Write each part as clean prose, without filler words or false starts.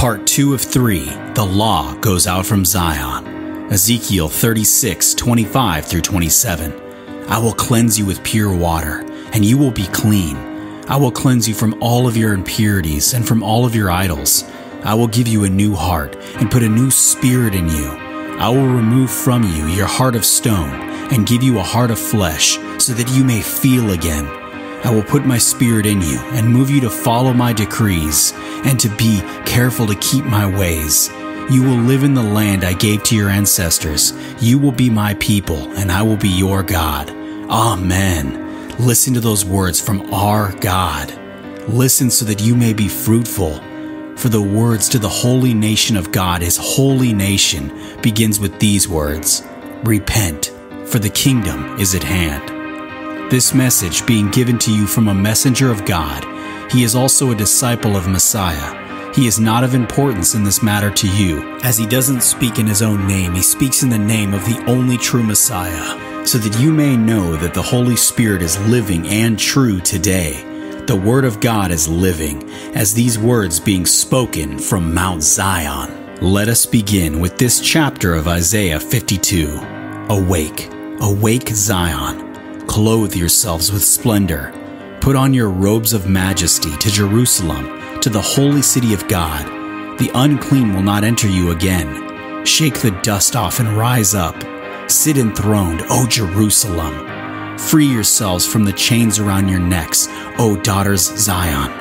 Part 2 of 3, The Law Goes Out from Zion. Ezekiel 36:25-27. I will cleanse you with pure water, and you will be clean. I will cleanse you from all of your impurities and from all of your idols. I will give you a new heart and put a new spirit in you. I will remove from you your heart of stone and give you a heart of flesh, so that you may feel again. I will put my spirit in you and move you to follow my decrees and to be careful to keep my ways. You will live in the land I gave to your ancestors. You will be my people, and I will be your God. Amen. Listen to those words from our God. Listen so that you may be fruitful. For the words to the holy nation of God, his holy nation, begins with these words, Repent, for the kingdom is at hand. This message being given to you from a messenger of God. He is also a disciple of Messiah. He is not of importance in this matter to you, as he doesn't speak in his own name. He speaks in the name of the only true Messiah, so that you may know that the Holy Spirit is living and true today. The Word of God is living, as these words being spoken from Mount Zion. Let us begin with this chapter of Isaiah 52. Awake, awake Zion. Clothe yourselves with splendor. Put on your robes of majesty to Jerusalem, to the holy city of God. The unclean will not enter you again. Shake the dust off and rise up. Sit enthroned, O Jerusalem. Free yourselves from the chains around your necks, O daughters Zion.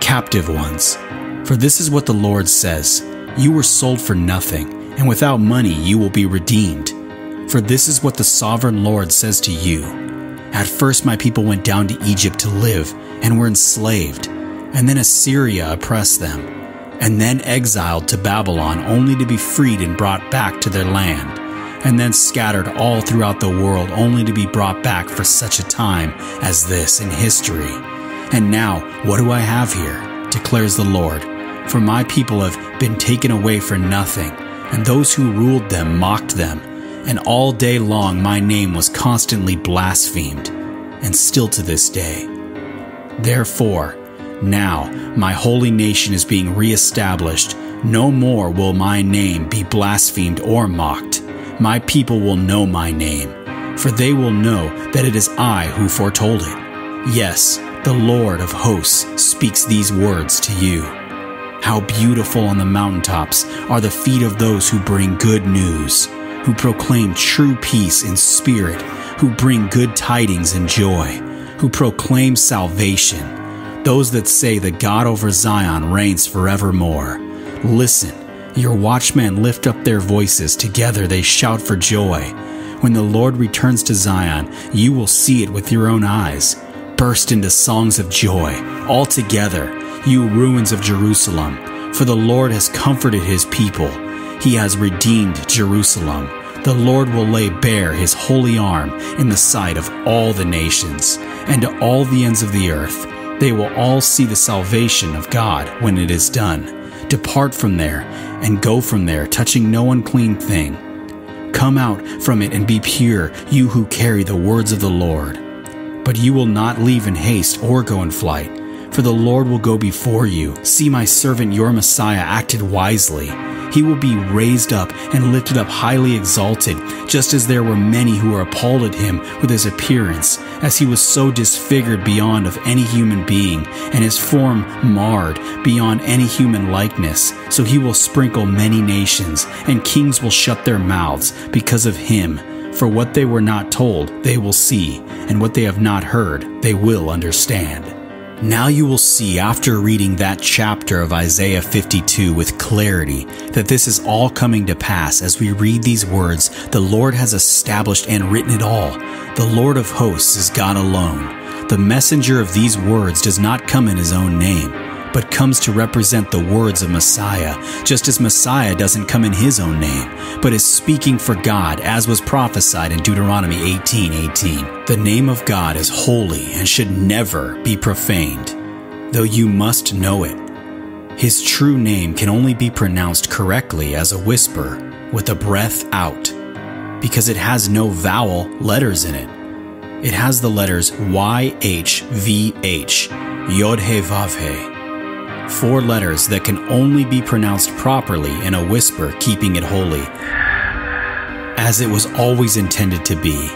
Captive ones, for this is what the Lord says, You were sold for nothing, and without money you will be redeemed. For this is what the sovereign Lord says to you, At first my people went down to Egypt to live, and were enslaved, and then Assyria oppressed them, and then exiled to Babylon only to be freed and brought back to their land, and then scattered all throughout the world only to be brought back for such a time as this in history. And now, what do I have here? Declares the Lord. For my people have been taken away for nothing, and those who ruled them mocked them, and all day long my name was constantly blasphemed, and still to this day. Therefore, now my holy nation is being reestablished. No more will my name be blasphemed or mocked. My people will know my name, for they will know that it is I who foretold it. Yes, the Lord of hosts speaks these words to you. How beautiful on the mountaintops are the feet of those who bring good news, who proclaim true peace in spirit, who bring good tidings and joy, who proclaim salvation, those that say the God over Zion reigns forevermore. Listen. Your watchmen lift up their voices, together they shout for joy. When the Lord returns to Zion, you will see it with your own eyes. Burst into songs of joy, all together, you ruins of Jerusalem. For the Lord has comforted his people. He has redeemed Jerusalem. The Lord will lay bare his holy arm in the sight of all the nations, and to all the ends of the earth. They will all see the salvation of God when it is done. Depart from there, and go from there, touching no unclean thing. Come out from it and be pure, you who carry the words of the Lord. But you will not leave in haste or go in flight, for the Lord will go before you. See, my servant your Messiah acted wisely. He will be raised up and lifted up, highly exalted, just as there were many who were appalled at him with his appearance, as he was so disfigured beyond of any human being, and his form marred beyond any human likeness. So he will sprinkle many nations, and kings will shut their mouths because of him. For what they were not told, they will see, and what they have not heard, they will understand. Now you will see, after reading that chapter of Isaiah 52 with clarity, that this is all coming to pass. As we read these words, the Lord has established and written it all. The Lord of hosts is God alone. The messenger of these words does not come in his own name, but comes to represent the words of Messiah, just as Messiah doesn't come in his own name, but is speaking for God, as was prophesied in Deuteronomy 18:18. The name of God is holy and should never be profaned, though you must know it. His true name can only be pronounced correctly as a whisper, with a breath out, because it has no vowel letters in it. It has the letters YHVH, Yod-Heh-Vav-Heh. Four letters that can only be pronounced properly in a whisper, keeping it holy, as it was always intended to be.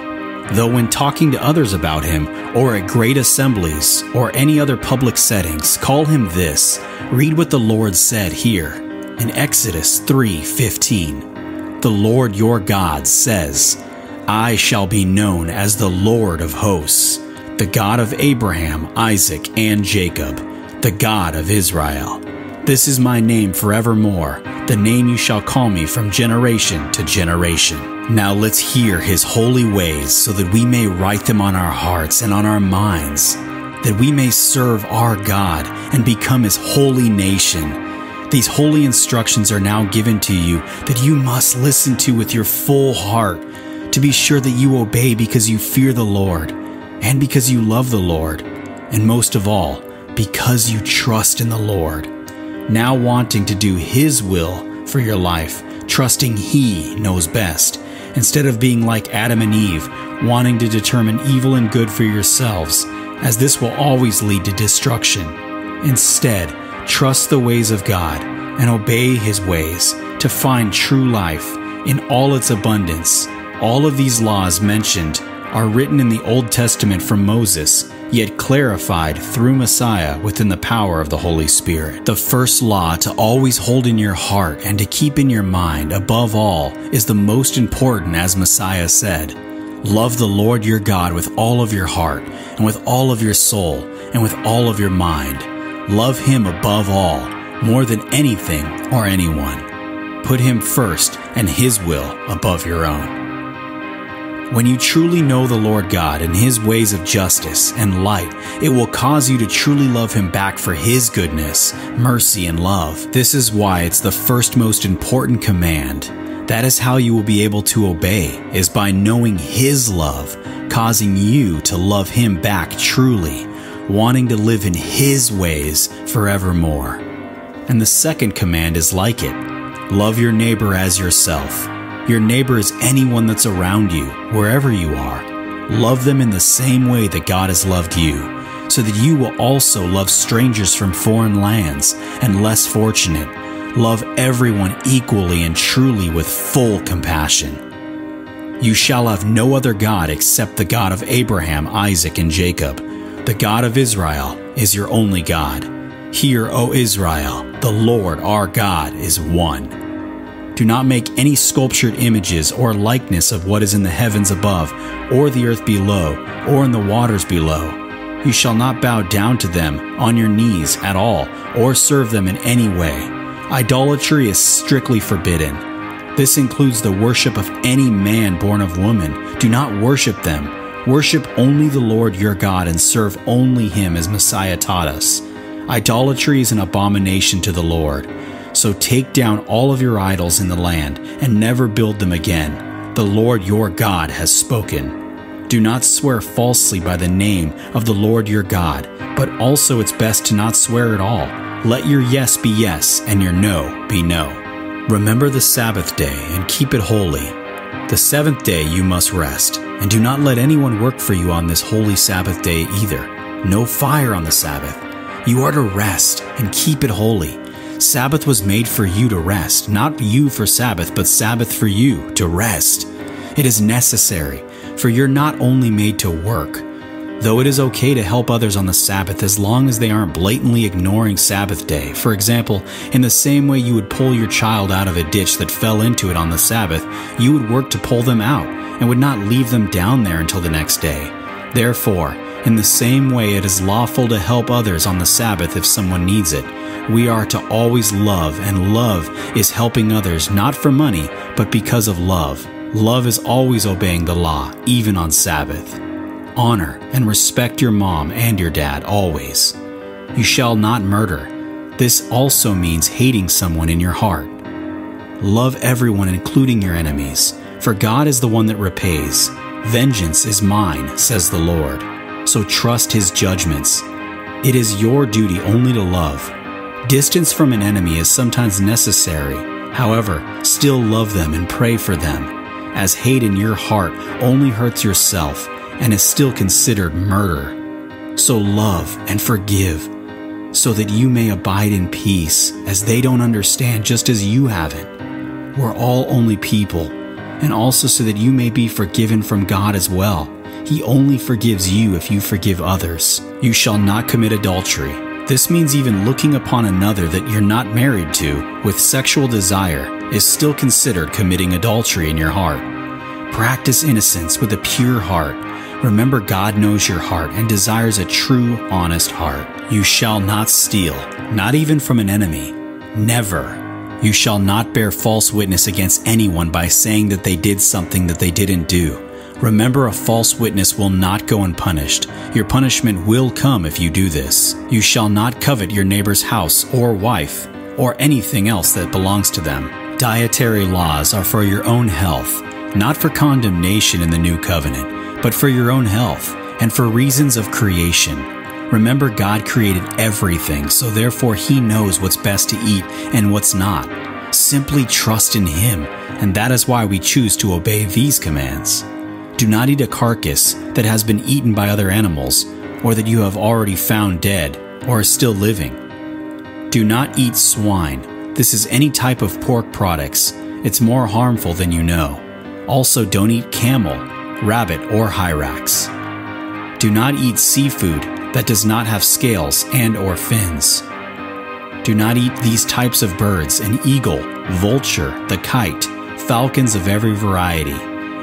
Though when talking to others about him, or at great assemblies, or any other public settings, call him this. Read what the Lord said here in Exodus 3:15. The Lord your God says, I shall be known as the Lord of hosts, the God of Abraham, Isaac, and Jacob, the God of Israel. This is my name forevermore, the name you shall call me from generation to generation. Now let's hear his holy ways so that we may write them on our hearts and on our minds, that we may serve our God and become his holy nation. These holy instructions are now given to you that you must listen to with your full heart, to be sure that you obey because you fear the Lord, and because you love the Lord, and most of all, because you trust in the Lord, now wanting to do his will for your life, trusting he knows best, instead of being like Adam and Eve, wanting to determine evil and good for yourselves, as this will always lead to destruction. Instead, trust the ways of God and obey his ways to find true life in all its abundance. All of these laws mentioned are written in the Old Testament from Moses, yet clarified through Messiah within the power of the Holy Spirit. The first law to always hold in your heart and to keep in your mind above all is the most important, as Messiah said. Love the Lord your God with all of your heart, and with all of your soul, and with all of your mind. Love him above all, more than anything or anyone. Put him first and his will above your own. When you truly know the Lord God and his ways of justice and light, it will cause you to truly love him back for his goodness, mercy, and love. This is why it's the first most important command. That is how you will be able to obey, is by knowing his love, causing you to love him back truly, wanting to live in his ways forevermore. And the second command is like it. Love your neighbor as yourself. Your neighbor is anyone that's around you, wherever you are. Love them in the same way that God has loved you, so that you will also love strangers from foreign lands and less fortunate. Love everyone equally and truly with full compassion. You shall have no other God except the God of Abraham, Isaac, and Jacob. The God of Israel is your only God. Hear, O Israel, the Lord our God is one. Do not make any sculptured images or likeness of what is in the heavens above, or the earth below, or in the waters below. You shall not bow down to them on your knees at all, or serve them in any way. Idolatry is strictly forbidden. This includes the worship of any man born of woman. Do not worship them. Worship only the Lord your God and serve only him, as Messiah taught us. Idolatry is an abomination to the Lord. So take down all of your idols in the land and never build them again. The Lord your God has spoken. Do not swear falsely by the name of the Lord your God, but also it's best to not swear at all. Let your yes be yes and your no be no. Remember the Sabbath day and keep it holy. The seventh day you must rest, and do not let anyone work for you on this holy Sabbath day either. No fire on the Sabbath. You are to rest and keep it holy. Sabbath was made for you to rest, not you for Sabbath, but Sabbath for you to rest. It is necessary, for you're not only made to work. Though it is okay to help others on the Sabbath as long as they aren't blatantly ignoring Sabbath day. For example, in the same way you would pull your child out of a ditch that fell into it on the Sabbath, you would work to pull them out and would not leave them down there until the next day. Therefore, in the same way it is lawful to help others on the Sabbath if someone needs it. We are to always love, and love is helping others not for money, but because of love. Love is always obeying the law, even on Sabbath. Honor and respect your mom and your dad always. You shall not murder. This also means hating someone in your heart. Love everyone, including your enemies, for God is the one that repays. Vengeance is mine, says the Lord. So trust his judgments. It is your duty only to love. Distance from an enemy is sometimes necessary. However, still love them and pray for them, as hate in your heart only hurts yourself and is still considered murder. So love and forgive. so that you may abide in peace, as they don't understand, just as you haven't. We're all only people, and also so that you may be forgiven from God as well. He only forgives you if you forgive others. You shall not commit adultery. This means even looking upon another that you're not married to with sexual desire is still considered committing adultery in your heart. Practice innocence with a pure heart. Remember, God knows your heart and desires a true, honest heart. You shall not steal, not even from an enemy. Never. You shall not bear false witness against anyone by saying that they did something that they didn't do. Remember, a false witness will not go unpunished. Your punishment will come if you do this. You shall not covet your neighbor's house or wife or anything else that belongs to them. Dietary laws are for your own health, not for condemnation in the new covenant, but for your own health and for reasons of creation. Remember, God created everything, so therefore He knows what's best to eat and what's not. Simply trust in Him, and that is why we choose to obey these commands. Do not eat a carcass that has been eaten by other animals, or that you have already found dead, or is still living. Do not eat swine. This is any type of pork products. It's more harmful than you know. Also, don't eat camel, rabbit, or hyrax. Do not eat seafood that does not have scales and or fins. Do not eat these types of birds: an eagle, vulture, the kite, falcons of every variety,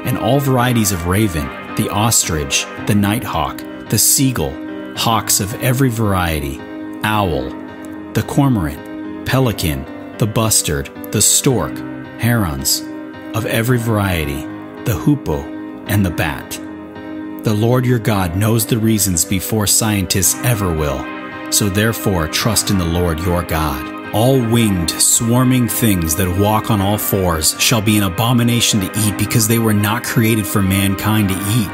and all varieties of raven, the ostrich, the nighthawk, the seagull, hawks of every variety, owl, the cormorant, pelican, the bustard, the stork, herons of every variety, the hoopoe, and the bat. The Lord your God knows the reasons before scientists ever will, so therefore trust in the Lord your God. All winged, swarming things that walk on all fours shall be an abomination to eat, because they were not created for mankind to eat.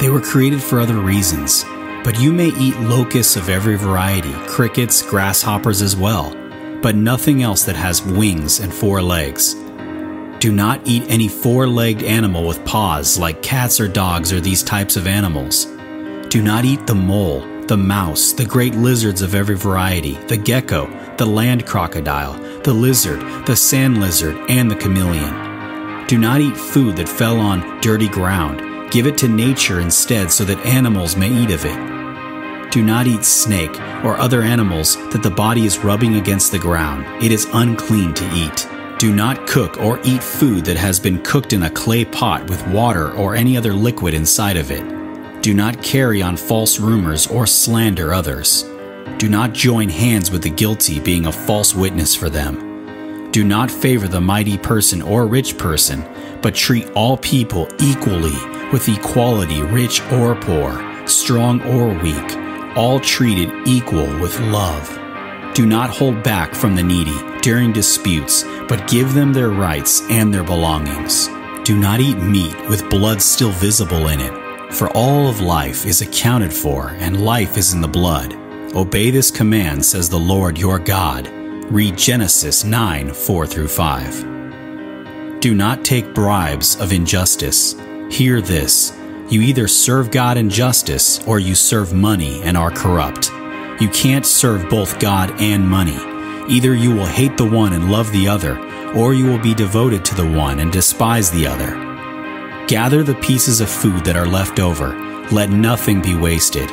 They were created for other reasons. But you may eat locusts of every variety, crickets, grasshoppers as well, but nothing else that has wings and four legs. Do not eat any four-legged animal with paws, like cats or dogs or these types of animals. Do not eat the mole, the mouse, the great lizards of every variety, the gecko, the land crocodile, the lizard, the sand lizard, and the chameleon. Do not eat food that fell on dirty ground. Give it to nature instead, so that animals may eat of it. Do not eat snake or other animals that the body is rubbing against the ground. It is unclean to eat. Do not cook or eat food that has been cooked in a clay pot with water or any other liquid inside of it. Do not carry on false rumors or slander others. Do not join hands with the guilty, being a false witness for them. Do not favor the mighty person or rich person, but treat all people equally, with equality, rich or poor, strong or weak, all treated equal with love. Do not hold back from the needy during disputes, but give them their rights and their belongings. Do not eat meat with blood still visible in it, for all of life is accounted for, and life is in the blood. Obey this command, says the Lord your God. Read Genesis 9:4-5. Do not take bribes of injustice. Hear this: you either serve God in justice, or you serve money and are corrupt. You can't serve both God and money. Either you will hate the one and love the other, or you will be devoted to the one and despise the other. Gather the pieces of food that are left over. Let nothing be wasted.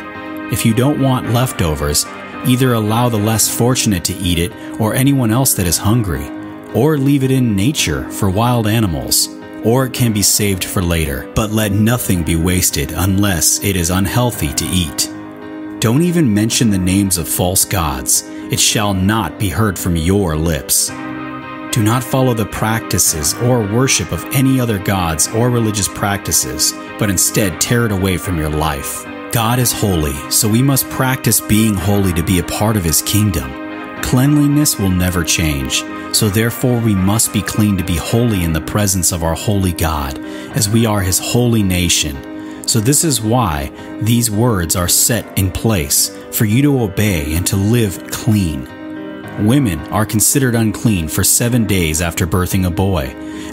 If you don't want leftovers, either allow the less fortunate to eat it, or anyone else that is hungry, or leave it in nature for wild animals, or it can be saved for later. But let nothing be wasted unless it is unhealthy to eat. Don't even mention the names of false gods. It shall not be heard from your lips. Do not follow the practices or worship of any other gods or religious practices, but instead tear it away from your life. God is holy, so we must practice being holy to be a part of His kingdom. Cleanliness will never change, so therefore we must be clean to be holy in the presence of our holy God, as we are His holy nation. So this is why these words are set in place, for you to obey and to live clean. Women are considered unclean for 7 days after birthing a boy,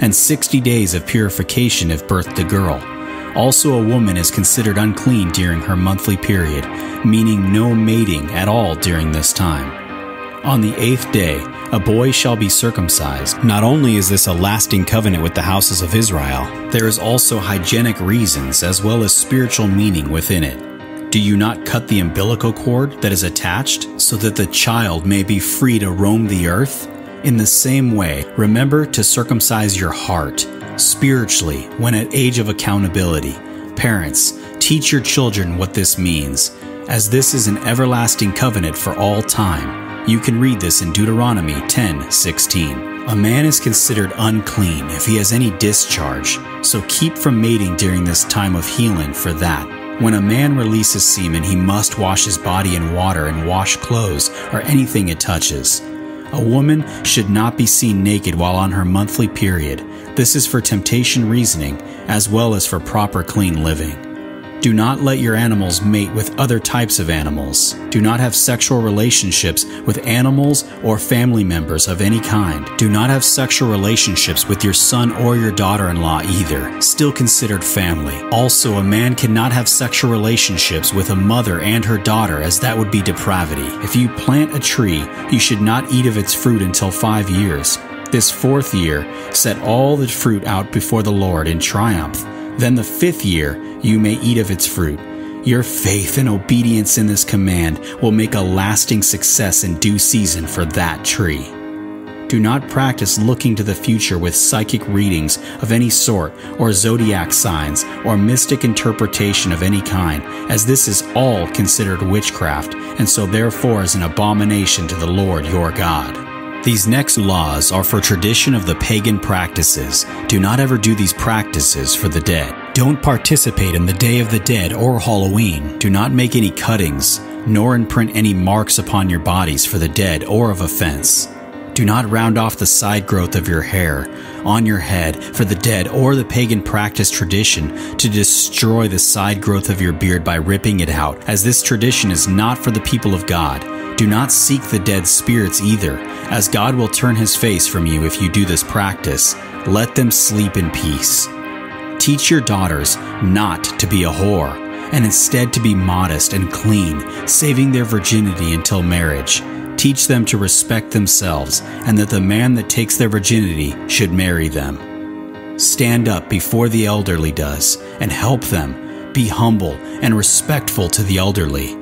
and 60 days of purification if birthed a girl. Also, a woman is considered unclean during her monthly period, meaning no mating at all during this time. On the 8th day, a boy shall be circumcised. Not only is this a lasting covenant with the houses of Israel, there is also hygienic reasons as well as spiritual meaning within it. Do you not cut the umbilical cord that is attached, so that the child may be free to roam the earth? In the same way, remember to circumcise your heart spiritually when at age of accountability. Parents, teach your children what this means, as this is an everlasting covenant for all time. You can read this in Deuteronomy 10:16. A man is considered unclean if he has any discharge, so keep from mating during this time of healing for that. When a man releases semen, he must wash his body in water and wash clothes or anything it touches. A woman should not be seen naked while on her monthly period. This is for temptation reasoning, as well as for proper clean living. Do not let your animals mate with other types of animals. Do not have sexual relationships with animals or family members of any kind. Do not have sexual relationships with your son or your daughter-in-law either, still considered family. Also, a man cannot have sexual relationships with a mother and her daughter, as that would be depravity. If you plant a tree, you should not eat of its fruit until 5 years. This 4th year, set all the fruit out before the Lord in triumph. Then the 5th year, you may eat of its fruit. Your faith and obedience in this command will make a lasting success in due season for that tree. Do not practice looking to the future with psychic readings of any sort, or zodiac signs, or mystic interpretation of any kind, as this is all considered witchcraft, and so therefore is an abomination to the Lord your God. These next laws are for tradition of the pagan practices. Do not ever do these practices for the dead. Don't participate in the Day of the Dead or Halloween. Do not make any cuttings, nor imprint any marks upon your bodies for the dead or of offense. Do not round off the side growth of your hair on your head for the dead or the pagan practice tradition to destroy the side growth of your beard by ripping it out, as this tradition is not for the people of God. Do not seek the dead spirits either, as God will turn his face from you if you do this practice. Let them sleep in peace. Teach your daughters not to be a whore, and instead to be modest and clean, saving their virginity until marriage. Teach them to respect themselves, and that the man that takes their virginity should marry them. Stand up before the elderly does, and help them. Be humble and respectful to the elderly.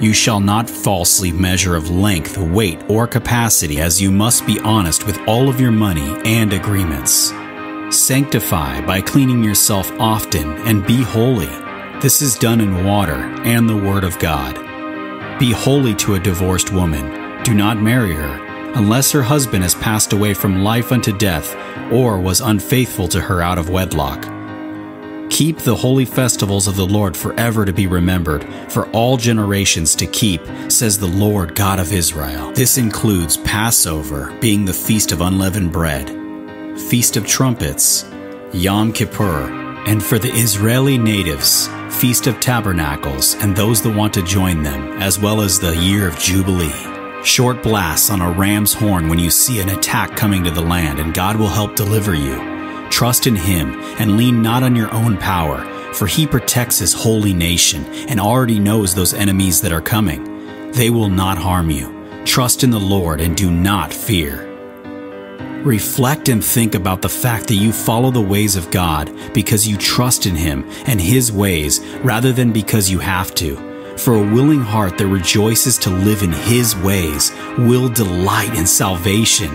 You shall not falsely measure of length, weight, or capacity, as you must be honest with all of your money and agreements. Sanctify by cleaning yourself often, and be holy. This is done in water and the Word of God. Be holy to a divorced woman. Do not marry her, unless her husband has passed away from life unto death, or was unfaithful to her out of wedlock. Keep the holy festivals of the Lord forever to be remembered, for all generations to keep, says the Lord God of Israel. This includes Passover, being the Feast of Unleavened Bread, Feast of Trumpets, Yom Kippur, and for the Israeli natives, Feast of Tabernacles, and those that want to join them, as well as the Year of Jubilee. Short blasts on a ram's horn when you see an attack coming to the land, and God will help deliver you. Trust in him and lean not on your own power, for he protects his holy nation and already knows those enemies that are coming. They will not harm you. Trust in the Lord and do not fear. Reflect and think about the fact that you follow the ways of God because you trust in him and his ways rather than because you have to. For a willing heart that rejoices to live in his ways will delight in salvation.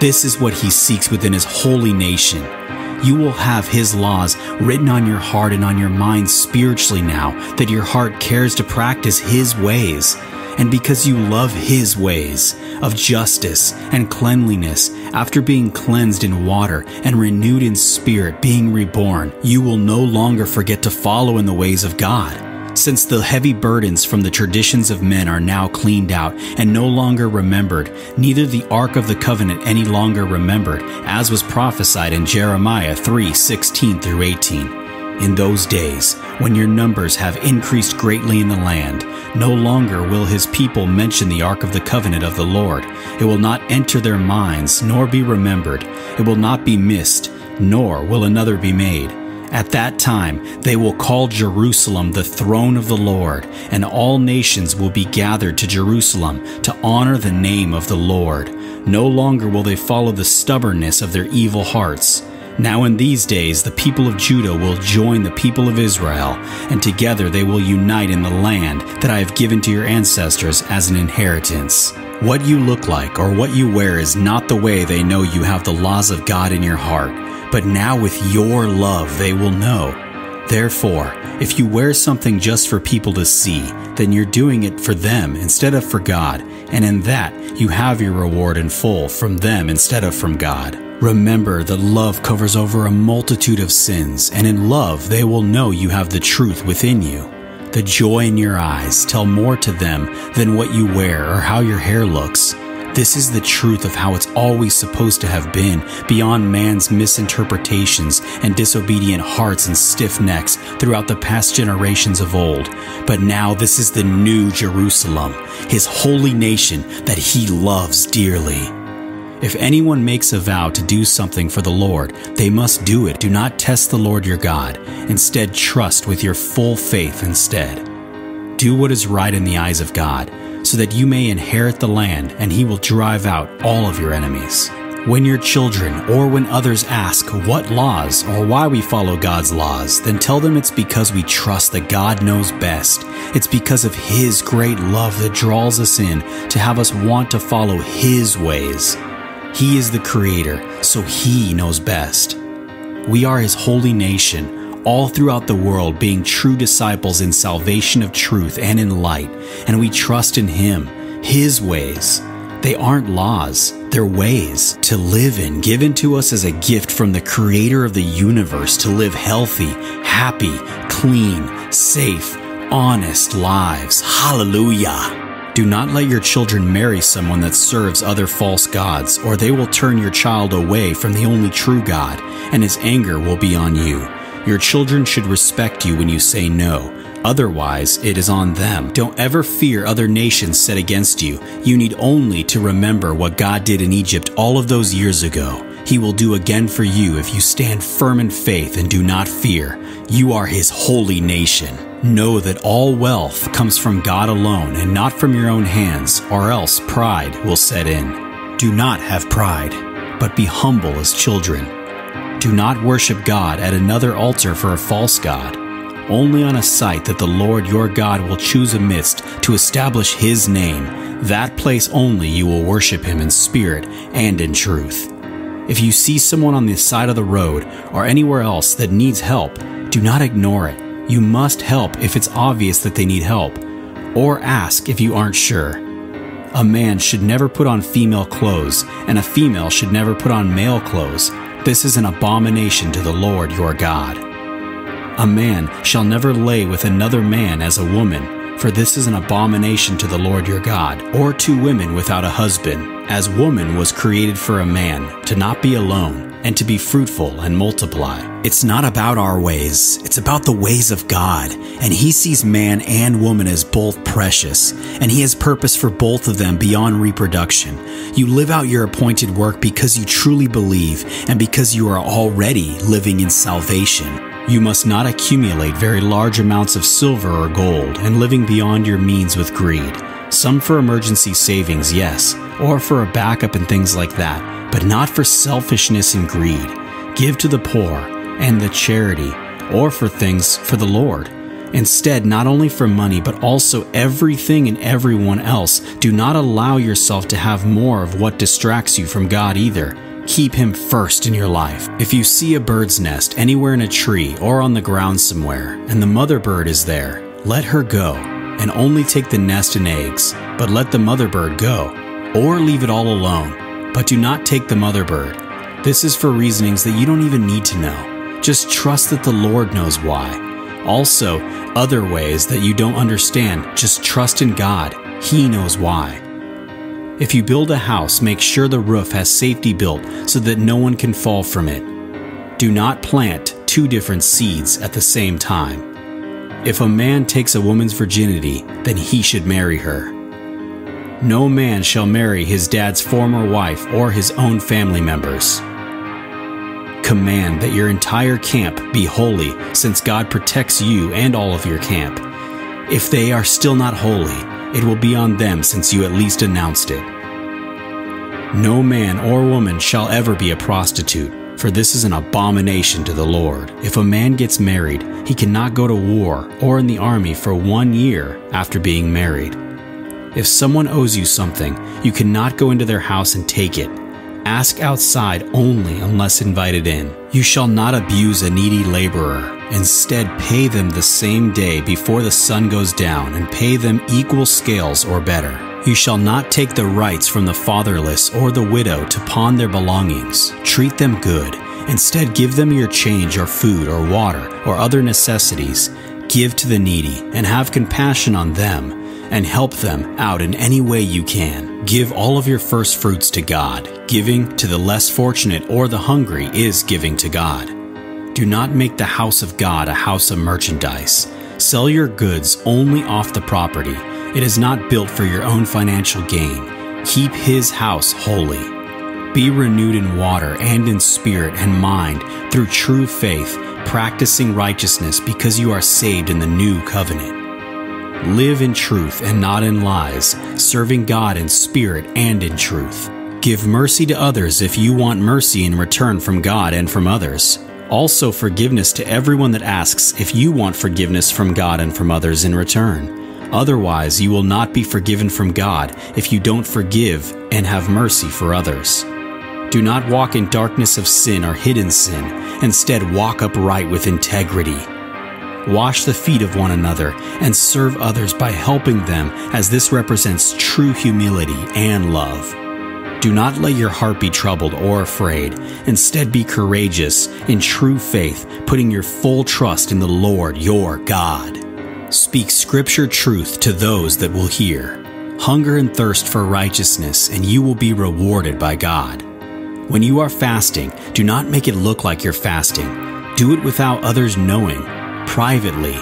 This is what he seeks within his holy nation. You will have his laws written on your heart and on your mind spiritually now that your heart cares to practice his ways. And because you love his ways of justice and cleanliness, after being cleansed in water and renewed in spirit, being reborn, you will no longer forget to follow in the ways of God. Since the heavy burdens from the traditions of men are now cleaned out and no longer remembered, neither the Ark of the Covenant any longer remembered, as was prophesied in Jeremiah 3:16-18. In those days, when your numbers have increased greatly in the land, no longer will his people mention the Ark of the Covenant of the Lord. It will not enter their minds, nor be remembered. It will not be missed, nor will another be made. At that time they will call Jerusalem the throne of the Lord, and all nations will be gathered to Jerusalem to honor the name of the Lord. No longer will they follow the stubbornness of their evil hearts. Now in these days the people of Judah will join the people of Israel, and together they will unite in the land that I have given to your ancestors as an inheritance. What you look like or what you wear is not the way they know you have the laws of God in your heart, but now with your love they will know. Therefore, if you wear something just for people to see, then you're doing it for them instead of for God, and in that you have your reward in full from them instead of from God. Remember that love covers over a multitude of sins, and in love they will know you have the truth within you. The joy in your eyes tell more to them than what you wear or how your hair looks. This is the truth of how it's always supposed to have been, beyond man's misinterpretations and disobedient hearts and stiff necks throughout the past generations of old. But now this is the new Jerusalem, his holy nation that he loves dearly. If anyone makes a vow to do something for the Lord, they must do it. Do not test the Lord your God. Instead, trust with your full faith instead. Do what is right in the eyes of God, so that you may inherit the land, and he will drive out all of your enemies. When your children or when others ask what laws or why we follow God's laws, then tell them it's because we trust that God knows best. It's because of his great love that draws us in to have us want to follow his ways. He is the Creator, so he knows best. We are his holy nation, all throughout the world being true disciples in salvation of truth and in light, and we trust in him, his ways. They aren't laws, they're ways to live in, given to us as a gift from the Creator of the universe to live healthy, happy, clean, safe, honest lives. Hallelujah! Do not let your children marry someone that serves other false gods, or they will turn your child away from the only true God, and his anger will be on you. Your children should respect you when you say no. Otherwise, it is on them. Don't ever fear other nations set against you. You need only to remember what God did in Egypt all of those years ago. He will do again for you if you stand firm in faith and do not fear. You are his holy nation. Know that all wealth comes from God alone and not from your own hands, or else pride will set in. Do not have pride, but be humble as children. Do not worship God at another altar for a false god, only on a site that the Lord your God will choose amidst to establish his name. That place only you will worship him in spirit and in truth. If you see someone on the side of the road or anywhere else that needs help, do not ignore it. You must help if it's obvious that they need help, or ask if you aren't sure. A man should never put on female clothes, and a female should never put on male clothes. This is an abomination to the Lord your God. A man shall never lay with another man as a woman, for this is an abomination to the Lord your God, or two women without a husband. As woman was created for a man, to not be alone, and to be fruitful and multiply. It's not about our ways, it's about the ways of God, and he sees man and woman as both precious, and he has purpose for both of them beyond reproduction. You live out your appointed work because you truly believe, and because you are already living in salvation. You must not accumulate very large amounts of silver or gold, and living beyond your means with greed. Some for emergency savings, yes, or for a backup and things like that, but not for selfishness and greed. Give to the poor and the charity, or for things for the Lord. Instead, not only for money, but also everything and everyone else. Do not allow yourself to have more of what distracts you from God either. Keep him first in your life. If you see a bird's nest anywhere in a tree or on the ground somewhere, and the mother bird is there, let her go, and only take the nest and eggs, but let the mother bird go, or leave it all alone, but do not take the mother bird. This is for reasonings that you don't even need to know. Just trust that the Lord knows why. Also, other ways that you don't understand, just trust in God. He knows why. If you build a house, make sure the roof has safety built so that no one can fall from it. Do not plant two different seeds at the same time. If a man takes a woman's virginity, then he should marry her. No man shall marry his dad's former wife or his own family members. Command that your entire camp be holy, since God protects you and all of your camp. If they are still not holy, it will be on them, since you at least announced it. No man or woman shall ever be a prostitute, for this is an abomination to the Lord. If a man gets married, he cannot go to war or in the army for 1 year after being married. If someone owes you something, you cannot go into their house and take it. Ask outside only unless invited in. You shall not abuse a needy laborer. Instead, pay them the same day before the sun goes down, and pay them equal scales or better. You shall not take the rights from the fatherless or the widow to pawn their belongings. Treat them good. Instead, give them your change or food or water or other necessities. Give to the needy and have compassion on them, and help them out in any way you can. Give all of your first fruits to God. Giving to the less fortunate or the hungry is giving to God. Do not make the house of God a house of merchandise. Sell your goods only off the property. It is not built for your own financial gain. Keep His house holy. Be renewed in water and in spirit and mind through true faith, practicing righteousness, because you are saved in the new covenant. Live in truth and not in lies, serving God in spirit and in truth. Give mercy to others if you want mercy in return from God and from others. Also forgiveness to everyone that asks if you want forgiveness from God and from others in return. Otherwise, you will not be forgiven from God if you don't forgive and have mercy for others. Do not walk in darkness of sin or hidden sin. Instead, walk upright with integrity. Wash the feet of one another and serve others by helping them, as this represents true humility and love. Do not let your heart be troubled or afraid. Instead, be courageous in true faith, putting your full trust in the Lord your God. Speak scripture truth to those that will hear. Hunger and thirst for righteousness, and you will be rewarded by God. When you are fasting, do not make it look like you're fasting. Do it without others knowing. Privately,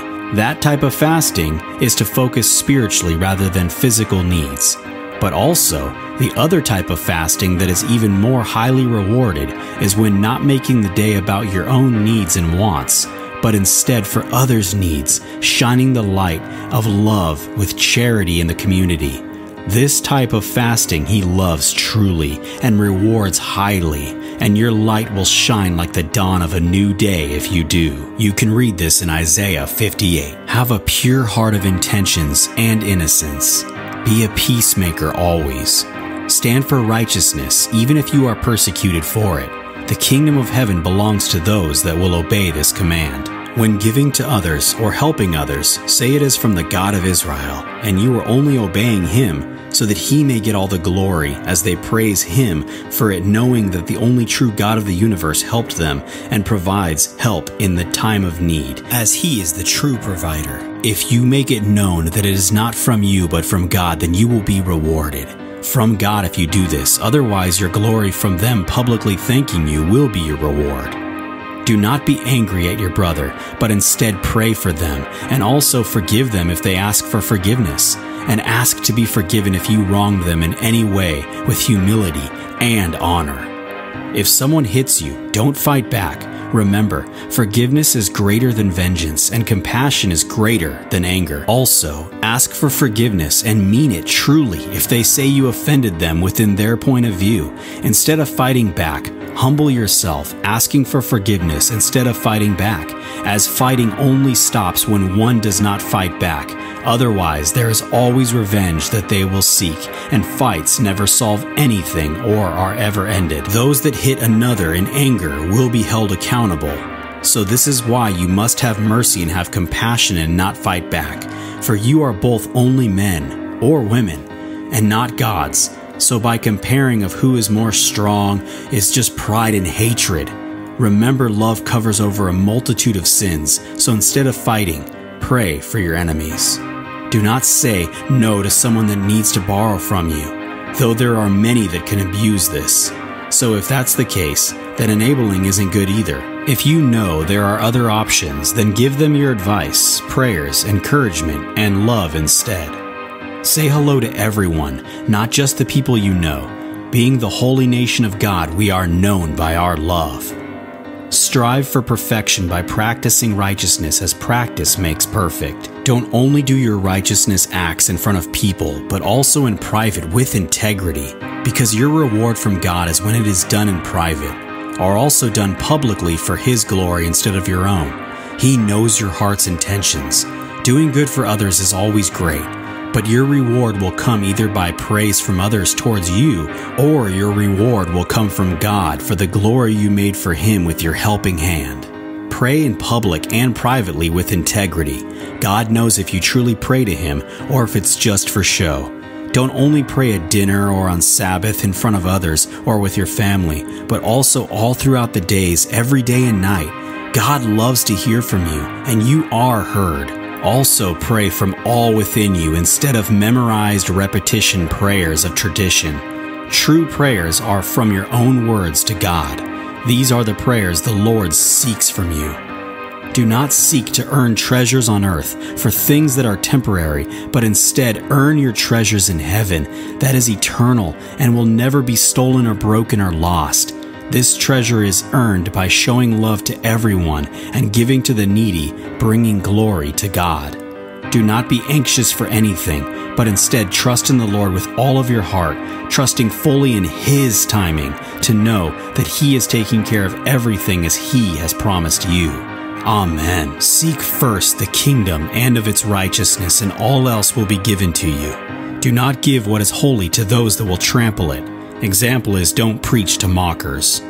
that type of fasting is to focus spiritually rather than physical needs. But also, the other type of fasting that is even more highly rewarded is when not making the day about your own needs and wants, but instead for others' needs, shining the light of love with charity in the community. This type of fasting He loves truly and rewards highly, and your light will shine like the dawn of a new day if you do. You can read this in Isaiah 58. Have a pure heart of intentions and innocence. Be a peacemaker always. Stand for righteousness, even if you are persecuted for it. The kingdom of heaven belongs to those that will obey this command. When giving to others or helping others, say it is from the God of Israel, and you are only obeying Him so that He may get all the glory as they praise Him for it, knowing that the only true God of the universe helped them and provides help in the time of need, as He is the true provider. If you make it known that it is not from you but from God, then you will be rewarded from God if you do this. Otherwise, your glory from them publicly thanking you will be your reward. Do not be angry at your brother, but instead pray for them, and also forgive them if they ask for forgiveness, and ask to be forgiven if you wronged them in any way with humility and honor. If someone hits you, don't fight back. Remember, forgiveness is greater than vengeance, and compassion is greater than anger. Also, ask for forgiveness and mean it truly if they say you offended them within their point of view. Instead of fighting back, humble yourself, asking for forgiveness instead of fighting back, as fighting only stops when one does not fight back. Otherwise, there is always revenge that they will seek, and fights never solve anything or are ever ended. Those that hit another in anger will be held accountable. So this is why you must have mercy and have compassion and not fight back, for you are both only men or women and not gods. So by comparing of who is more strong is just pride and hatred. Remember, love covers over a multitude of sins. So instead of fighting, pray for your enemies. Do not say no to someone that needs to borrow from you, though there are many that can abuse this. So if that's the case, then enabling isn't good either. If you know there are other options, then give them your advice, prayers, encouragement, and love instead. Say hello to everyone, not just the people you know. Being the holy nation of God, we are known by our love. Strive for perfection by practicing righteousness, as practice makes perfect. Don't only do your righteousness acts in front of people, but also in private with integrity, because your reward from God is when it is done in private, or also done publicly for His glory instead of your own. He knows your heart's intentions. Doing good for others is always great, but your reward will come either by praise from others towards you, or your reward will come from God for the glory you made for Him with your helping hand. Pray in public and privately with integrity. God knows if you truly pray to Him or if it's just for show. Don't only pray at dinner or on Sabbath in front of others or with your family, but also all throughout the days, every day and night. God loves to hear from you, and you are heard. Also pray from all within you instead of memorized repetition prayers of tradition. True prayers are from your own words to God. These are the prayers the Lord seeks from you. Do not seek to earn treasures on earth for things that are temporary, but instead earn your treasures in heaven that is eternal and will never be stolen or broken or lost. This treasure is earned by showing love to everyone and giving to the needy, bringing glory to God. Do not be anxious for anything, but instead trust in the Lord with all of your heart, trusting fully in His timing to know that He is taking care of everything as He has promised you. Amen. Seek first the kingdom and of its righteousness, and all else will be given to you. Do not give what is holy to those that will trample it. Example is, don't preach to mockers.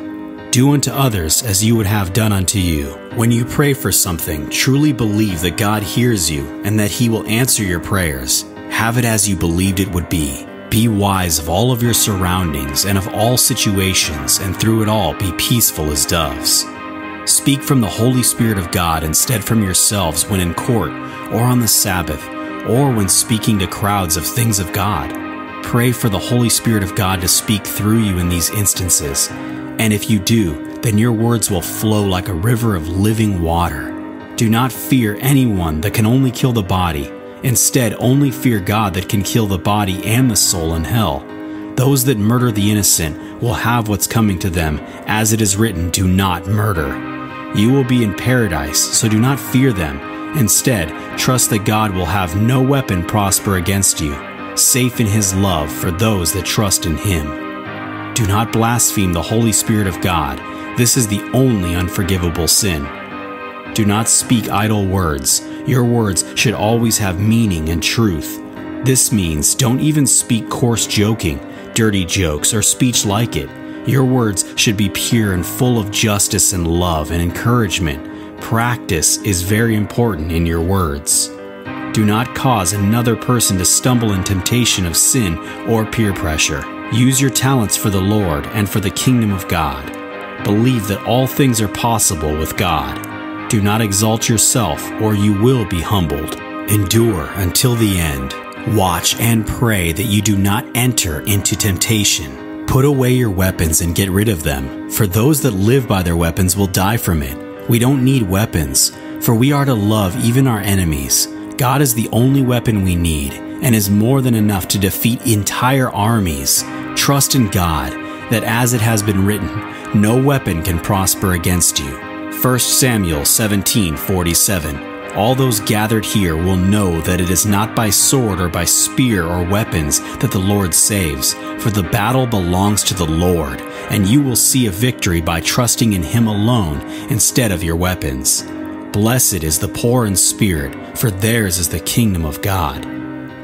Do unto others as you would have done unto you. When you pray for something, truly believe that God hears you and that He will answer your prayers. Have it as you believed it would be. Be wise of all of your surroundings and of all situations, and through it all be peaceful as doves. Speak from the Holy Spirit of God instead from yourselves when in court or on the Sabbath or when speaking to crowds of things of God. Pray for the Holy Spirit of God to speak through you in these instances, and if you do, then your words will flow like a river of living water. Do not fear anyone that can only kill the body. Instead, only fear God that can kill the body and the soul in hell. Those that murder the innocent will have what's coming to them, as it is written, do not murder. You will be in paradise, so do not fear them. Instead, trust that God will have no weapon prosper against you. Safe in His love for those that trust in Him. Do not blaspheme the Holy Spirit of God. This is the only unforgivable sin. Do not speak idle words. Your words should always have meaning and truth. This means don't even speak coarse joking, dirty jokes, or speech like it. Your words should be pure and full of justice and love and encouragement. Practice is very important in your words. Do not cause another person to stumble in temptation of sin or peer pressure. Use your talents for the Lord and for the kingdom of God. Believe that all things are possible with God. Do not exalt yourself, or you will be humbled. Endure until the end. Watch and pray that you do not enter into temptation. Put away your weapons and get rid of them, for those that live by their weapons will die from it. We don't need weapons, for we are to love even our enemies. God is the only weapon we need and is more than enough to defeat entire armies. Trust in God that, as it has been written, no weapon can prosper against you. 1 Samuel 17:47. All those gathered here will know that it is not by sword or by spear or weapons that the Lord saves, for the battle belongs to the Lord, and you will see a victory by trusting in Him alone instead of your weapons. Blessed is the poor in spirit, for theirs is the kingdom of God.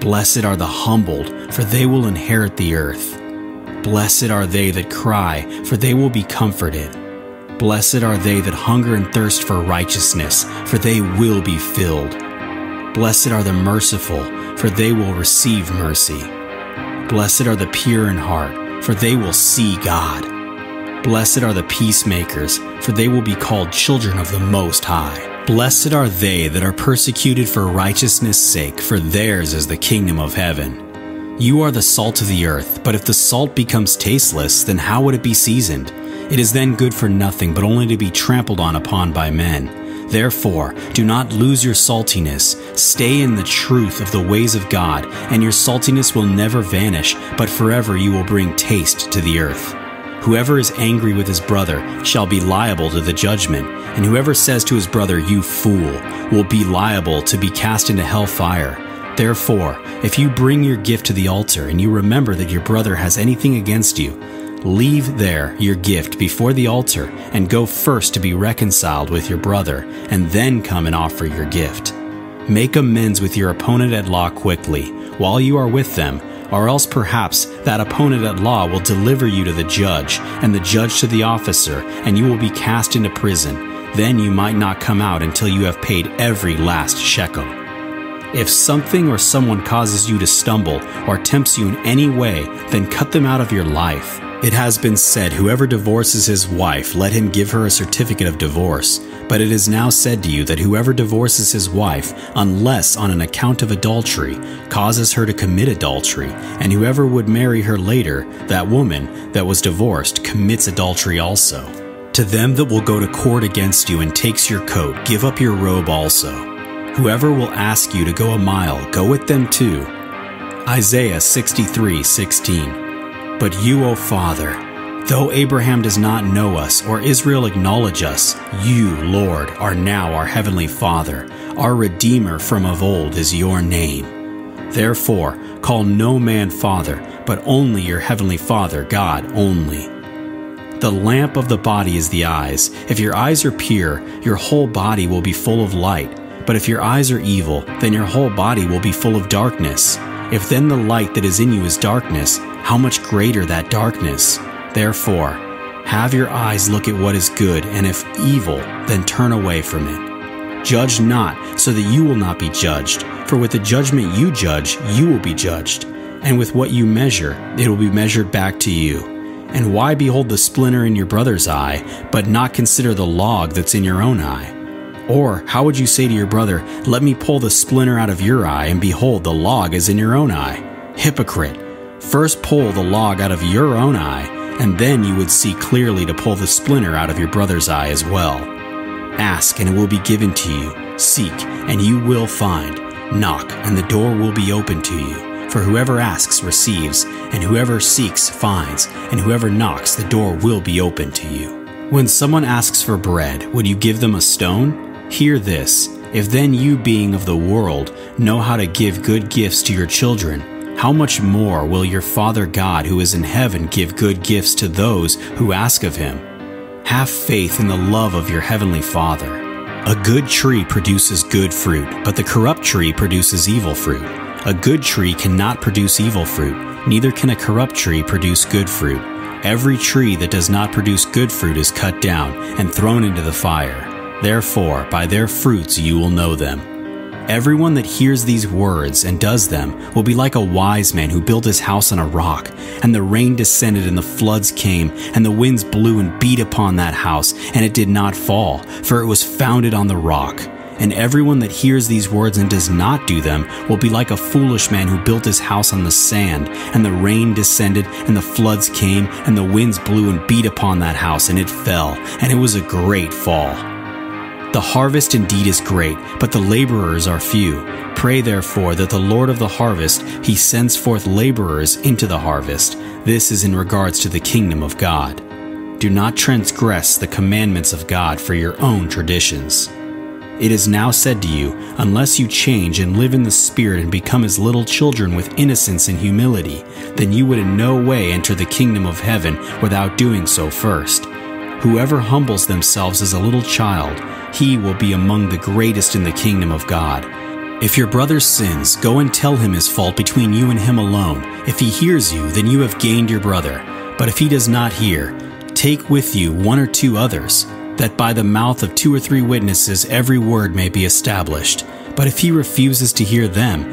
Blessed are the humbled, for they will inherit the earth. Blessed are they that cry, for they will be comforted. Blessed are they that hunger and thirst for righteousness, for they will be filled. Blessed are the merciful, for they will receive mercy. Blessed are the pure in heart, for they will see God. Blessed are the peacemakers, for they will be called children of the Most High. Blessed are they that are persecuted for righteousness' sake, for theirs is the kingdom of heaven. You are the salt of the earth, but if the salt becomes tasteless, then how would it be seasoned? It is then good for nothing, but only to be trampled on upon by men. Therefore, do not lose your saltiness. Stay in the truth of the ways of God, and your saltiness will never vanish, but forever you will bring taste to the earth. Whoever is angry with his brother shall be liable to the judgment, and whoever says to his brother, "You fool," will be liable to be cast into hell fire. Therefore, if you bring your gift to the altar and you remember that your brother has anything against you, leave there your gift before the altar and go first to be reconciled with your brother, and then come and offer your gift. Make amends with your opponent at law quickly, while you are with them, or else perhaps that opponent at law will deliver you to the judge, and the judge to the officer, and you will be cast into prison. Then you might not come out until you have paid every last shekel. If something or someone causes you to stumble or tempts you in any way, then cut them out of your life. It has been said, whoever divorces his wife, let him give her a certificate of divorce. But it is now said to you that whoever divorces his wife, unless on an account of adultery, causes her to commit adultery, and whoever would marry her later, that woman that was divorced, commits adultery also. To them that will go to court against you and takes your coat, give up your robe also. Whoever will ask you to go a mile, go with them too. Isaiah 63:16. But you, O Father, though Abraham does not know us, or Israel acknowledge us, you, Lord, are now our heavenly Father. Our Redeemer from of old is your name. Therefore, call no man Father, but only your heavenly Father, God only. The lamp of the body is the eyes. If your eyes are pure, your whole body will be full of light. But if your eyes are evil, then your whole body will be full of darkness. If then the light that is in you is darkness, how much greater that darkness? Therefore, have your eyes look at what is good, and if evil, then turn away from it. Judge not, so that you will not be judged. For with the judgment you judge, you will be judged. And with what you measure, it will be measured back to you. And why behold the splinter in your brother's eye, but not consider the log that's in your own eye? Or how would you say to your brother, "Let me pull the splinter out of your eye," and behold, the log is in your own eye? Hypocrite! First pull the log out of your own eye, and then you would see clearly to pull the splinter out of your brother's eye as well. Ask, and it will be given to you. Seek, and you will find. Knock, and the door will be opened to you. For whoever asks receives, and whoever seeks finds, and whoever knocks, the door will be opened to you. When someone asks for bread, would you give them a stone? Hear this, if then you, being of the world, know how to give good gifts to your children, how much more will your Father God who is in heaven give good gifts to those who ask of him? Have faith in the love of your heavenly Father. A good tree produces good fruit, but the corrupt tree produces evil fruit. A good tree cannot produce evil fruit, neither can a corrupt tree produce good fruit. Every tree that does not produce good fruit is cut down and thrown into the fire. Therefore, by their fruits you will know them. Everyone that hears these words and does them will be like a wise man who built his house on a rock, and the rain descended and the floods came, and the winds blew and beat upon that house, and it did not fall, for it was founded on the rock. And everyone that hears these words and does not do them will be like a foolish man who built his house on the sand, and the rain descended, and the floods came, and the winds blew and beat upon that house, and it fell, and it was a great fall. The harvest indeed is great, but the laborers are few. Pray therefore that the Lord of the harvest, he sends forth laborers into the harvest. This is in regards to the kingdom of God. Do not transgress the commandments of God for your own traditions. It is now said to you, unless you change and live in the Spirit and become as little children with innocence and humility, then you would in no way enter the kingdom of heaven without doing so first. Whoever humbles themselves as a little child, he will be among the greatest in the kingdom of God. If your brother sins, go and tell him his fault between you and him alone. If he hears you, then you have gained your brother. But if he does not hear, take with you one or two others, that by the mouth of two or three witnesses every word may be established. But if he refuses to hear them,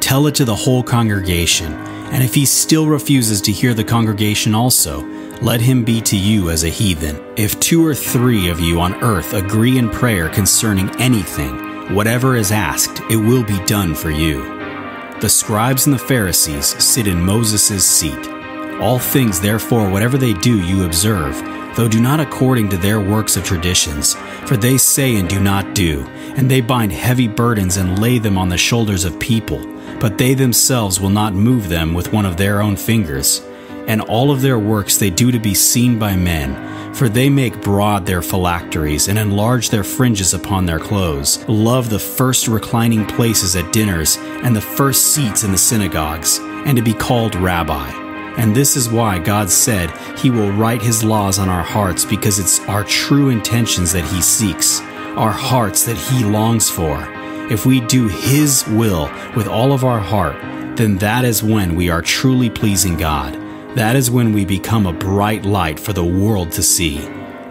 tell it to the whole congregation. And if he still refuses to hear the congregation also, let him be to you as a heathen. If two or three of you on earth agree in prayer concerning anything, whatever is asked, it will be done for you. The scribes and the Pharisees sit in Moses' seat. All things, therefore, whatever they do, you observe, though do not according to their works of traditions. For they say and do not do, and they bind heavy burdens and lay them on the shoulders of people, but they themselves will not move them with one of their own fingers. and all of their works they do to be seen by men. For they make broad their phylacteries, and enlarge their fringes upon their clothes, love the first reclining places at dinners, and the first seats in the synagogues, and to be called rabbi. And this is why God said He will write His laws on our hearts, because it's our true intentions that He seeks, our hearts that He longs for. If we do His will with all of our heart, then that is when we are truly pleasing God. That is when we become a bright light for the world to see.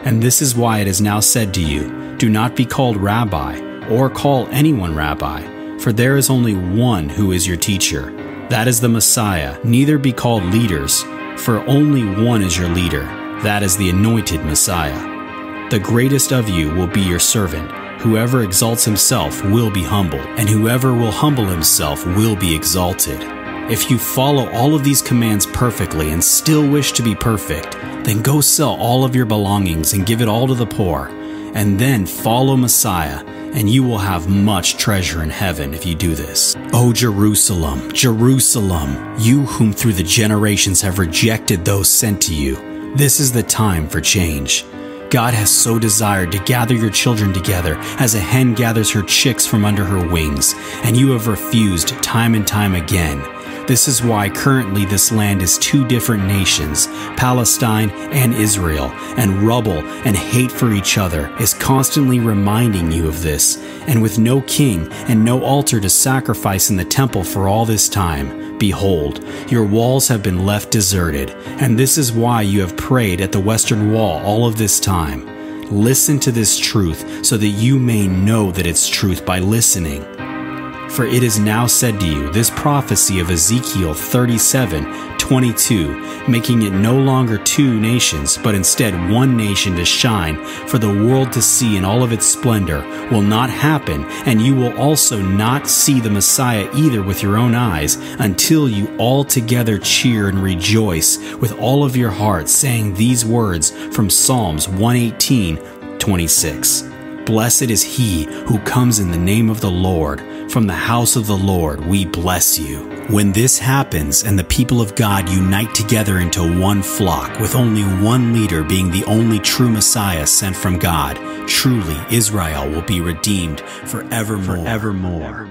And this is why it is now said to you, do not be called rabbi, or call anyone rabbi, for there is only one who is your teacher. That is the Messiah. Neither be called leaders, for only one is your leader. That is the anointed Messiah. The greatest of you will be your servant. Whoever exalts himself will be humbled, and whoever will humble himself will be exalted. If you follow all of these commands perfectly and still wish to be perfect, then go sell all of your belongings and give it all to the poor, and then follow Messiah, and you will have much treasure in heaven if you do this. O Jerusalem, Jerusalem, you whom through the generations have rejected those sent to you, this is the time for change. God has so desired to gather your children together as a hen gathers her chicks from under her wings, and you have refused time and time again. This is why currently this land is two different nations, Palestine and Israel, and rubble and hate for each other is constantly reminding you of this. And with no king and no altar to sacrifice in the temple for all this time, behold, your walls have been left deserted, and this is why you have prayed at the Western Wall all of this time. Listen to this truth so that you may know that it's truth by listening. For it is now said to you, this prophecy of Ezekiel 37:22, making it no longer two nations, but instead one nation to shine for the world to see in all of its splendor, will not happen, and you will also not see the Messiah either with your own eyes, until you altogether cheer and rejoice with all of your heart, saying these words from Psalms 118:26. Blessed is he who comes in the name of the Lord. From the house of the Lord we bless you. When this happens and the people of God unite together into one flock, with only one leader being the only true Messiah sent from God, truly Israel will be redeemed forevermore.